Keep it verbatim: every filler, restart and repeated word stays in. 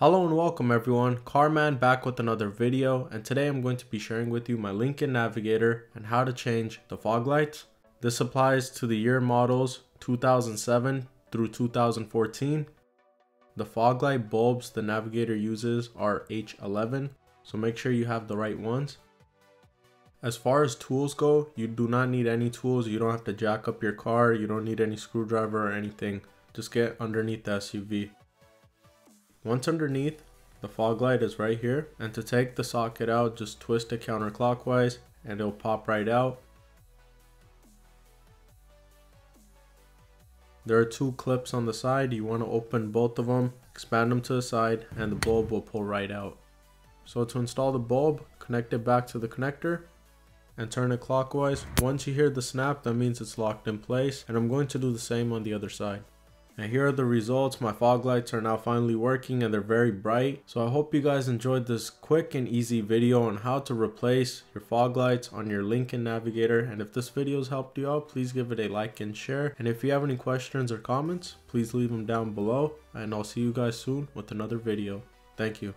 Hello and welcome everyone, Carman back with another video, and today I'm going to be sharing with you my Lincoln Navigator and how to change the fog lights. This applies to the year models two thousand seven through two thousand fourteen. The fog light bulbs the Navigator uses are H eleven, so make sure you have the right ones. As far as tools go, you do not need any tools. You don't have to jack up your car, you don't need any screwdriver or anything. Just get underneath the S U V. Once underneath, the fog light is right here, and to take the socket out, just twist it counterclockwise and it'll pop right out. There are two clips on the side. You want to open both of them, expand them to the side, and the bulb will pull right out. So to install the bulb, connect it back to the connector and turn it clockwise. Once you hear the snap, that means it's locked in place, and I'm going to do the same on the other side. And here are the results. My fog lights are now finally working and they're very bright. So I hope you guys enjoyed this quick and easy video on how to replace your fog lights on your Lincoln Navigator. And if this video has helped you out, please give it a like and share. And if you have any questions or comments, please leave them down below. And I'll see you guys soon with another video. Thank you.